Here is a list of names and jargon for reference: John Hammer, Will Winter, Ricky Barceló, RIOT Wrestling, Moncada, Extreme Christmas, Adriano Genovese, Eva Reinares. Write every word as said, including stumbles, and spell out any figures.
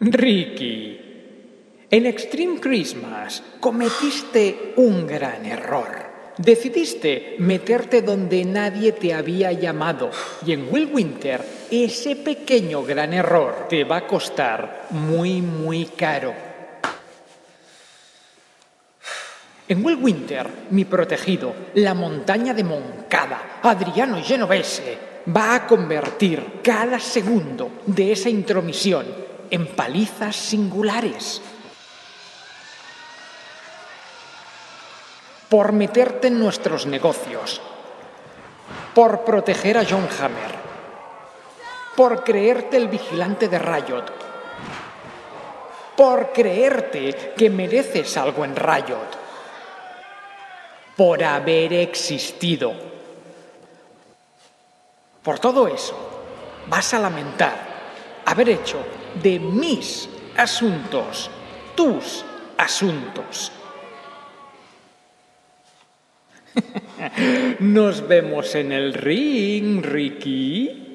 Ricky, en Extreme Christmas cometiste un gran error. Decidiste meterte donde nadie te había llamado. Y en Will Winter, ese pequeño gran error te va a costar muy, muy caro. En Will Winter, mi protegido, la montaña de Moncada, Adriano Genovese, va a convertir cada segundo de esa intromisión en palizas singulares. Por meterte en nuestros negocios, por proteger a John Hammer, por creerte el vigilante de RIOT, por creerte que mereces algo en RIOT, por haber existido. Por todo eso, vas a lamentar haber hecho de mis asuntos tus asuntos. Nos vemos en el ring, Ricky.